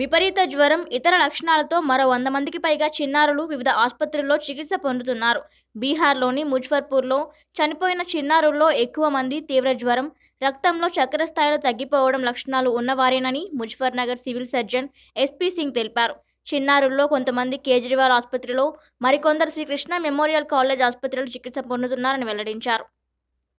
విపరీత జ్వరం ఇతర లక్షణాలతో మరో 100 మందికి పైగా చిన్నారులు వివిధ ఆసుపత్రుల్లో చికిత్స పొందుతున్నారు. బీహార్లోని ముజఫర్పూర్లో చనిపోయిన చిన్నారుల్లో ఎక్కువ మంది తీవ్ర జ్వరం, రక్తంలో చక్కెర స్థాయిలు తగ్గిపోవడం లక్షణాలు ఉన్నవారేనని Muzaffarnagar civil surgeon SP Singh తెలిపారు. చిన్నారుల్లో కొంతమంది కేజ్రీవాల్ ఆసుపత్రిలో, మరికొందరు శ్రీకృష్ణ మెమోరియల్ కాలేజ్ ఆసుపత్రిలో చికిత్స పొందుతున్నారని వెల్లడించారు.